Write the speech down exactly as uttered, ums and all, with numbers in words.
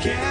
scared.